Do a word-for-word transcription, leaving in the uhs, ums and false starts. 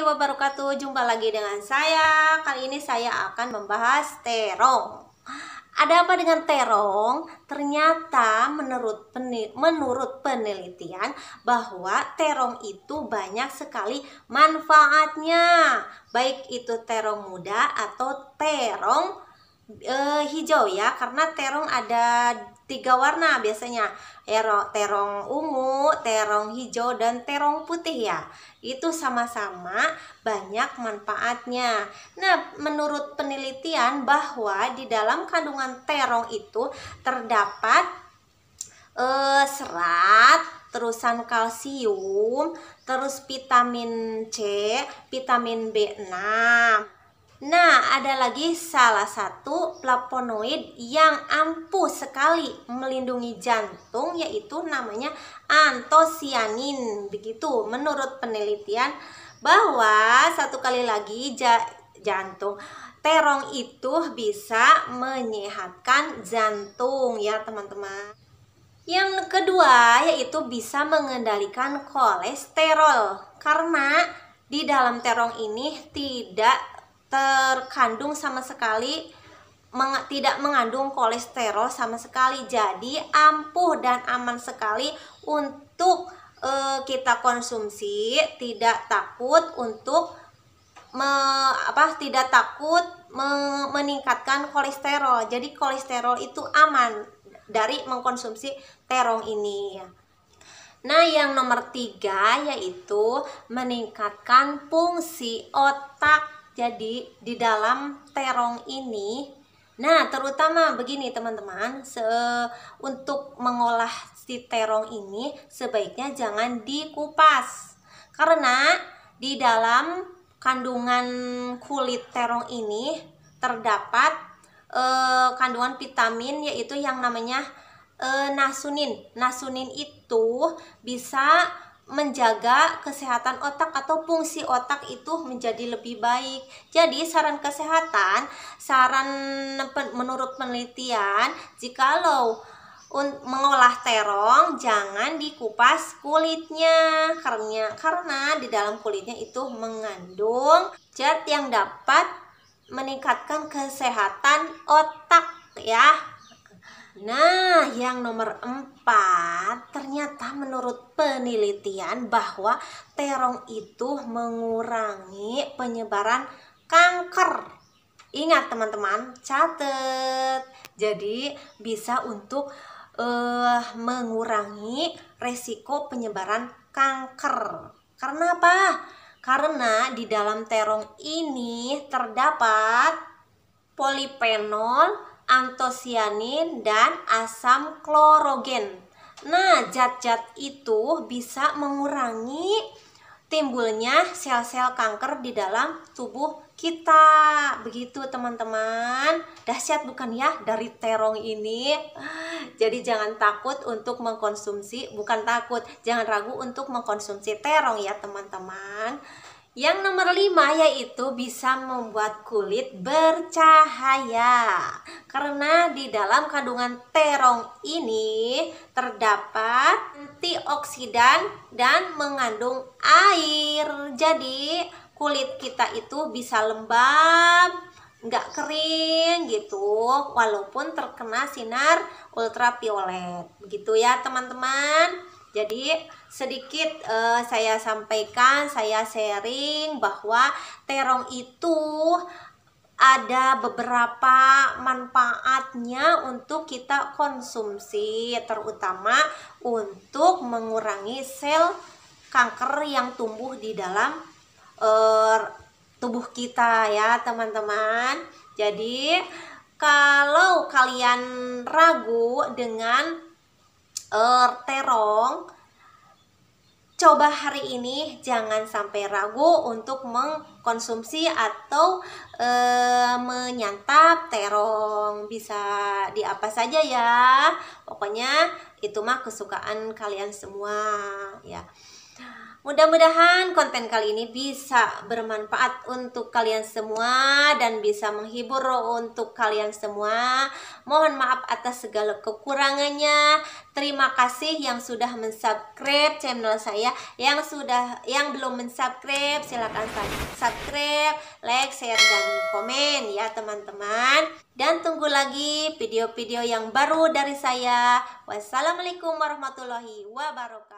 warahmatullahi wabarakatuh. Jumpa lagi dengan saya. Kali ini saya akan membahas terong. Ada apa dengan terong? Ternyata menurut penil- menurut penelitian bahwa terong itu banyak sekali manfaatnya. Baik itu terong muda atau terong e, hijau ya, karena terong ada tiga warna biasanya, terong ungu, terong hijau, dan terong putih ya. Itu sama-sama banyak manfaatnya. Nah, menurut penelitian bahwa di dalam kandungan terong itu terdapat eh, serat, terusan kalsium, terus vitamin C, vitamin B enam. Nah, ada lagi salah satu flavonoid yang ampuh sekali melindungi jantung, yaitu namanya antosianin. Begitu menurut penelitian bahwa satu kali lagi jantung terong itu bisa menyehatkan jantung ya teman-teman. Yang kedua yaitu bisa mengendalikan kolesterol, karena di dalam terong ini tidak terkandung sama sekali, meng, tidak mengandung kolesterol sama sekali, jadi ampuh dan aman sekali untuk e, kita konsumsi, tidak takut untuk me, apa tidak takut me, meningkatkan kolesterol. Jadi kolesterol itu aman dari mengkonsumsi terong ini. Nah, yang nomor tiga yaitu meningkatkan fungsi otak. Jadi di dalam terong ini, nah terutama begini teman-teman, untuk mengolah si terong ini sebaiknya jangan dikupas, karena di dalam kandungan kulit terong ini terdapat eh, kandungan vitamin, yaitu yang namanya eh, nasunin. Nasunin itu bisa menjaga kesehatan otak atau fungsi otak itu menjadi lebih baik. Jadi saran kesehatan, saran menurut penelitian, jikalau mengolah terong jangan dikupas kulitnya, karena karena di dalam kulitnya itu mengandung zat yang dapat meningkatkan kesehatan otak ya. Nah, yang nomor empat, ternyata menurut penelitian bahwa terong itu mengurangi penyebaran kanker. Ingat teman-teman, catat. Jadi bisa untuk uh, mengurangi resiko penyebaran kanker. Karena apa? Karena di dalam terong ini terdapat polifenol, antosianin, dan asam klorogen. Nah, zat-zat itu bisa mengurangi timbulnya sel-sel kanker di dalam tubuh kita. Begitu teman-teman. Dahsyat bukan ya dari terong ini? Jadi jangan takut untuk mengkonsumsi, bukan takut, jangan ragu untuk mengkonsumsi terong ya teman-teman. Yang nomor lima yaitu bisa membuat kulit bercahaya, karena di dalam kandungan terong ini terdapat antioksidan dan mengandung air. Jadi kulit kita itu bisa lembab, nggak kering gitu walaupun terkena sinar ultraviolet. Begitu ya teman-teman. Jadi sedikit uh, saya sampaikan, saya sharing bahwa terong itu ada beberapa manfaatnya untuk kita konsumsi, terutama untuk mengurangi sel kanker yang tumbuh di dalam uh, tubuh kita ya teman-teman. Jadi kalau kalian ragu dengan Er, terong, coba hari ini jangan sampai ragu untuk mengkonsumsi atau e, menyantap terong. Bisa di apa saja ya, pokoknya itu mah kesukaan kalian semua ya. Mudah-mudahan konten kali ini bisa bermanfaat untuk kalian semua dan bisa menghibur untuk kalian semua. Mohon maaf atas segala kekurangannya. Terima kasih yang sudah mensubscribe channel saya. Yang sudah yang belum mensubscribe silakan subscribe, like, share dan komen ya teman-teman. Dan tunggu lagi video-video yang baru dari saya. Wassalamualaikum warahmatullahi wabarakatuh.